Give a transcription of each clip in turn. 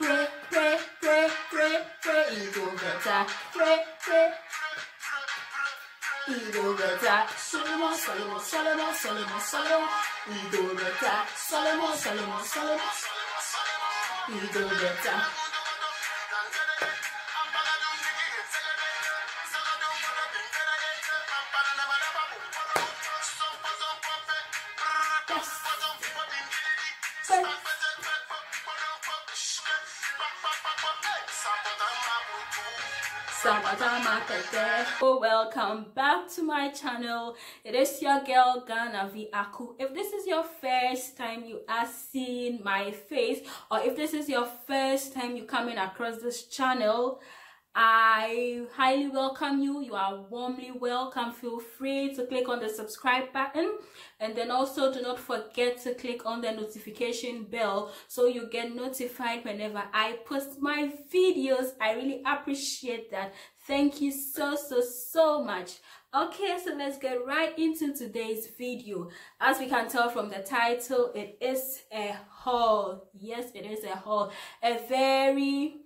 Pray, pray, pray, pray, pray, pray, pray. We do the attack, Solomon, Solomon, Solomon, Solomon, Solomon. We do the attack, Solomon, Solomon, Solomon. We do the attack. Oh, welcome back to my channel. It is your girl GhanaVi Aku. If this is your first time you are seeing my face, or if this is your first time you coming across this channel, I highly welcome you. You are warmly welcome. Feel free to click on the subscribe button, and then also do not forget to click on the notification bell so you get notified whenever I post my videos. I really appreciate that. Thank you so much. Okay, so let's get right into today's video. As we can tell from the title, it is a haul. Yes, it is a haul. A very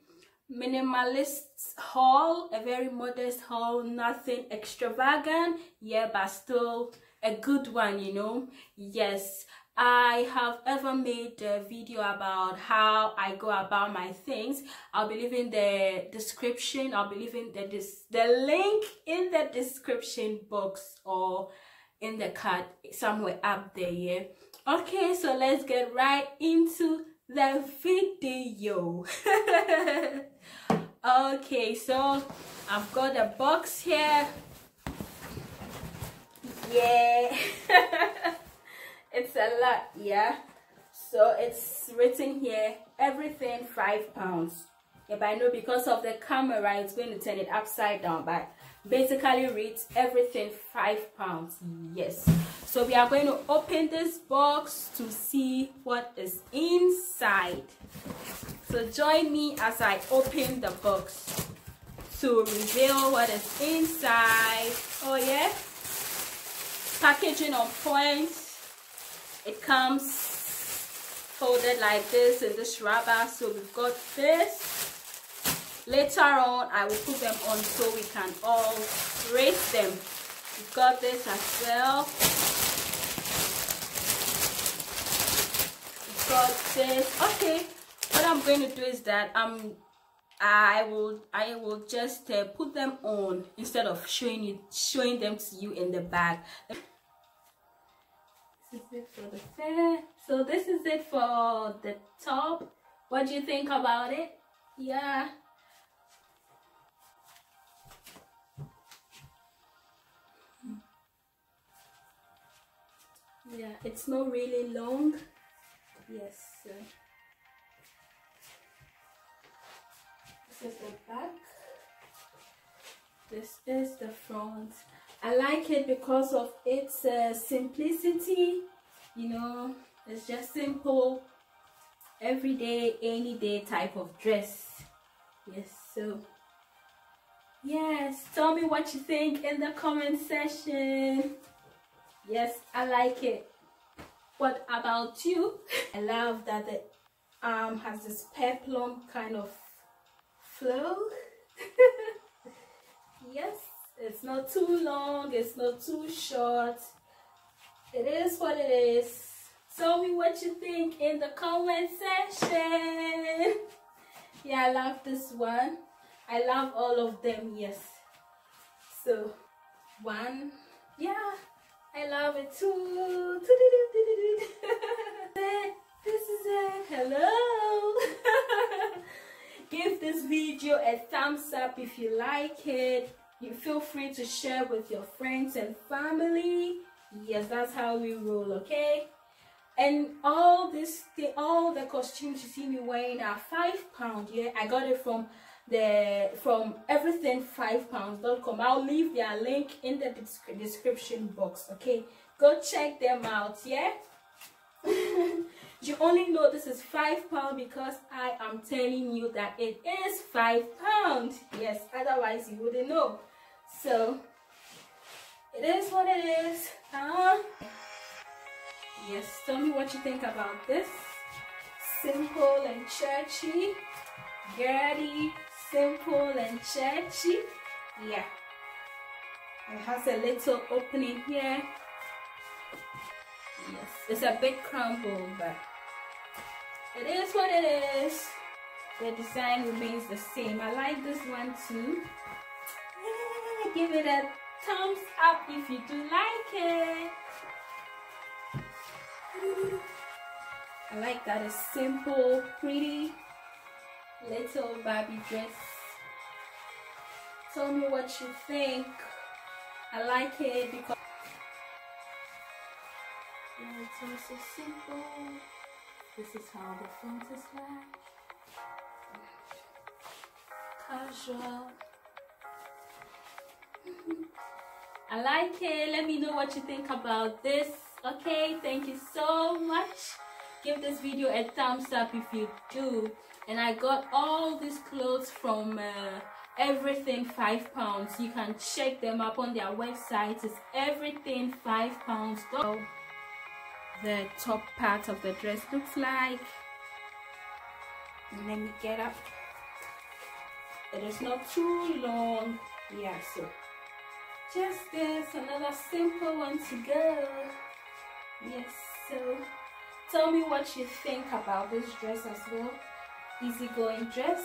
minimalist haul, a very modest haul, nothing extravagant, yeah, but still a good one, you know. Yes, I have ever made a video about how I go about my things. I'll be leaving the description, I'll be leaving the link in the description box or in the card somewhere up there, yeah. Okay, so let's get right into the video. Okay, so I've got a box here, yeah. It's a lot, yeah. So it's written here, everything 5 pounds, yeah, but I know because of the camera it's going to turn it upside down, but basically reads everything 5 pounds. Yes, so we are going to open this box to see what is inside. So join me as I open the box to reveal what is inside. Oh yeah, packaging on point. It comes folded like this in this rubber. So we've got this. Later on I will put them on so we can all raise them. We've got this as well. We've got this. Okay, what I'm going to do is that I will just put them on instead of showing them to you in the bag. This is it for the fair. So this is it for the top. What do you think about it? Yeah. Yeah, it's not really long. Yes. This is the back. This is the front. I like it because of its simplicity, you know. It's just simple, everyday, any day type of dress. Yes, so yes, tell me what you think in the comment section. Yes, I like it. What about you? I love that the arm has this peplum kind of flow. Yes, it's not too long, it's not too short. It is what it is. Tell me what you think in the comment section. Yeah, I love this one. I love all of them. Yes, so one, yeah, I love it too. This is it. Hello. Give this video a thumbs up if you like it. You feel free to share with your friends and family. Yes, that's how we roll, okay? And all the costumes you see me wearing are £5, yeah? I got it from everything5pounds.com. I'll leave their link in the description box, okay? Go check them out, yeah? You only know this is £5 because I am telling you that it is £5. Yes, otherwise you wouldn't know. So it is what it is, huh? Yes, tell me what you think about this. simple and churchy. Girly, simple and churchy. Yeah. It has a little opening here. Yes. It's a bit crumpled, but it is what it is. The design remains the same. I like this one too. Yeah, give it a thumbs up if you do like it. I like that it's simple, pretty little Barbie dress. Tell me what you think. I like it because it's also simple. This is how the font is like. Casual. I like it. Let me know what you think about this. Okay, thank you so much. Give this video a thumbs up if you do. And I got all these clothes from Everything 5 Pounds. You can check them up on their website. It's everything5pounds.com. The top part of the dress looks like. Let me get up. It is not too long. Yeah, so just this, another simple one to go. Yes, so tell me what you think about this dress as well. Easygoing dress.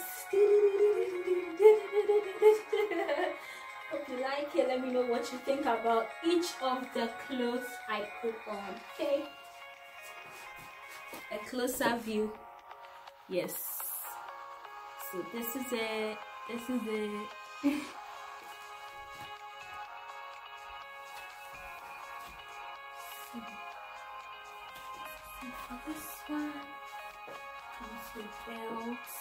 Hope you like it. Let me know what you think about each of the clothes I put on. Okay, a closer view. Yes, so this is a this one comes with belts,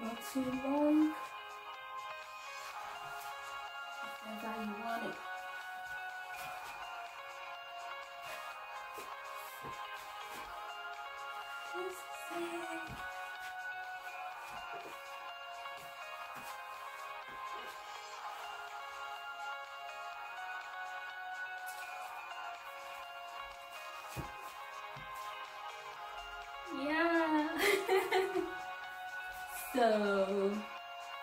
not too long, whenever you want it. Yeah. So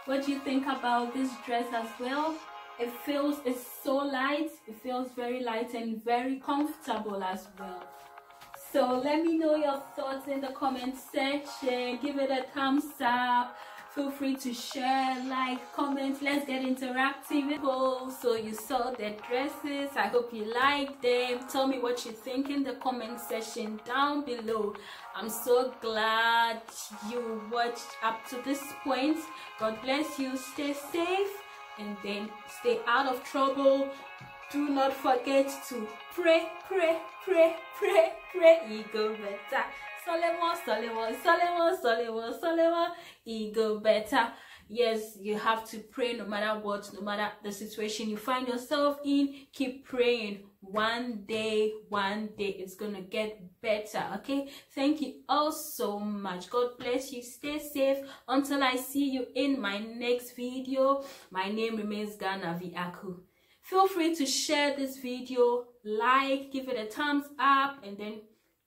what do you think about this dress as well? It's so light. It feels very light and very comfortable as well. So let me know your thoughts in the comment section. Give it a thumbs up. Feel free to share, like, comment. Let's get interactive. So you saw the dresses. I hope you liked them. Tell me what you think in the comment section down below. I'm so glad you watched up to this point. God bless you. Stay safe and then stay out of trouble. Do not forget to pray, pray, pray, pray, pray. You go better. Solomon, Solomon, Solomon, Solomon, Solomon, you go better. Yes, you have to pray no matter what, no matter the situation you find yourself in. Keep praying. One day it's gonna get better. Okay, thank you all so much. God bless you. Stay safe until I see you in my next video. My name remains GhanaVi Aku. Feel free to share this video, like, give it a thumbs up, and then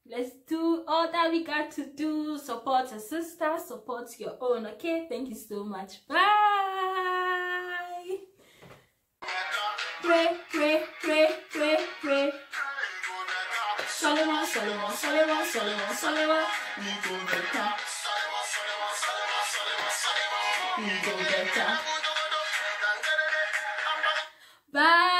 let's do all that we got to do. Support a sister, support your own. Okay, thank you so much. Bye. Pray, pray, pray, pray, pray. Solomon, Solomon, Solomon, Solomon, Solomon. You go better. You go better. Bye.